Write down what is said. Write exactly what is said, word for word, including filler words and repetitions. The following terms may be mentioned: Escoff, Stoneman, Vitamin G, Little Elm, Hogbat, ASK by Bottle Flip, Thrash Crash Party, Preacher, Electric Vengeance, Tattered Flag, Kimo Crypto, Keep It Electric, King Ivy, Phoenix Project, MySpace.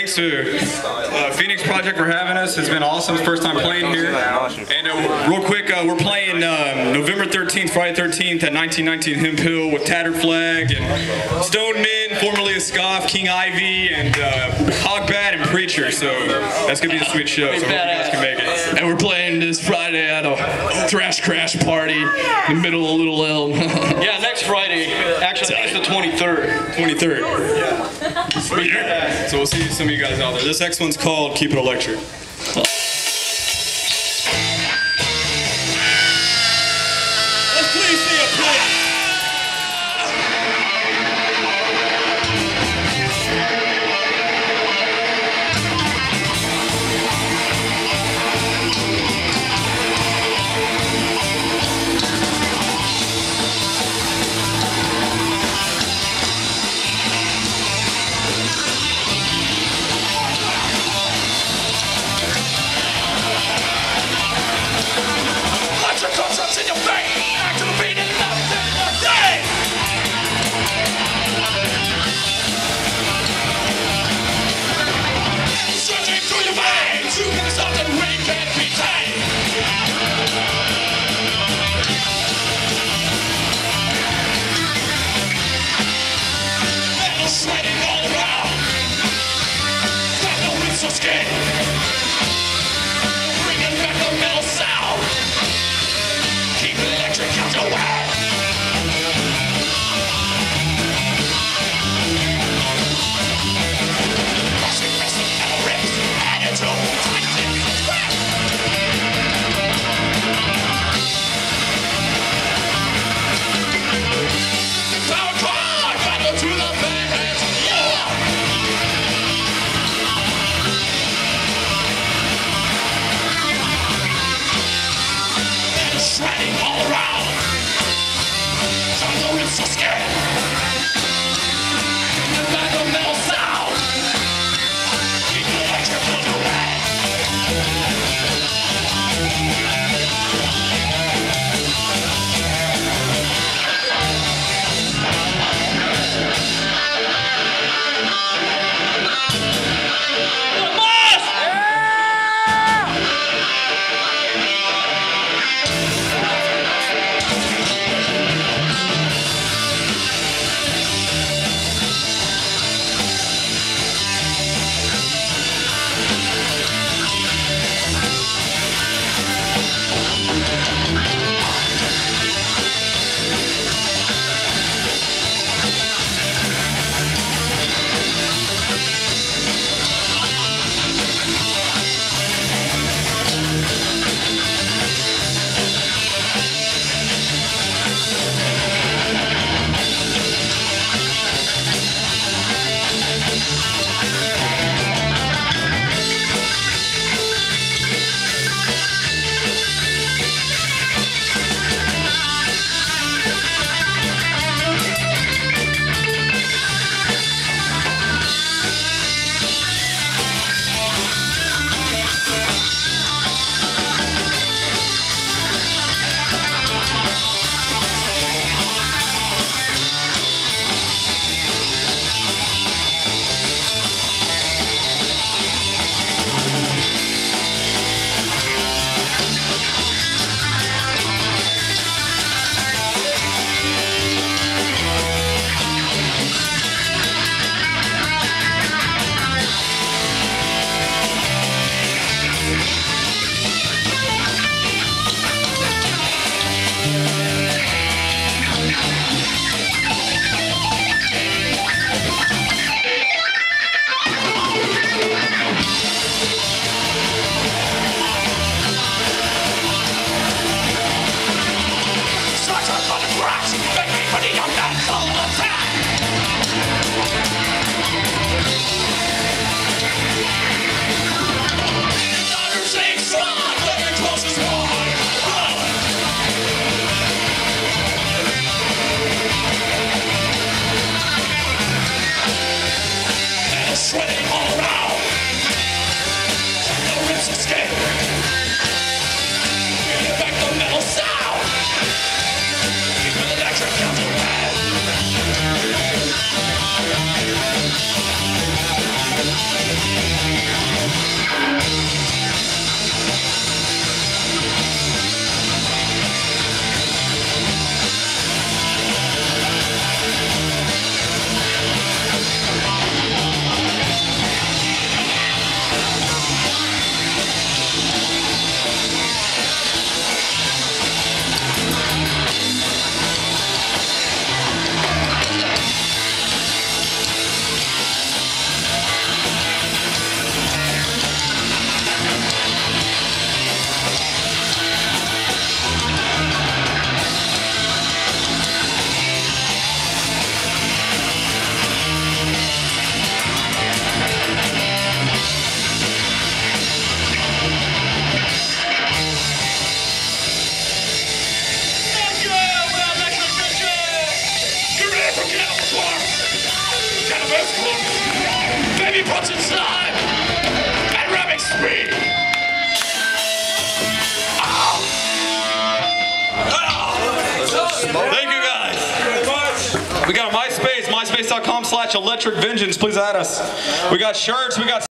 thanks to uh, Phoenix Project for having us. It's been awesome. It's first time playing here. And uh, real quick, uh, we're playing um, November thirteenth, Friday thirteenth at nineteen nineteen Hemp Hill with Tattered Flag and Stoneman, formerly Escoff, King Ivy, and uh, Hogbat and Preacher. So that's gonna be a sweet show. So hope you guys can make it. And we're playing this Friday at a Thrash Crash Party in the middle of Little Elm. Yeah, next Friday. Actually, I think it's the twenty-third. twenty-third. Yeah. Yeah. So we'll see some of you guys out there. This next one's called Keep It Electric. Oh. Let's please see a play. We got a MySpace, myspace dot com slash Electric Vengeance. Please add us. We got shirts. We got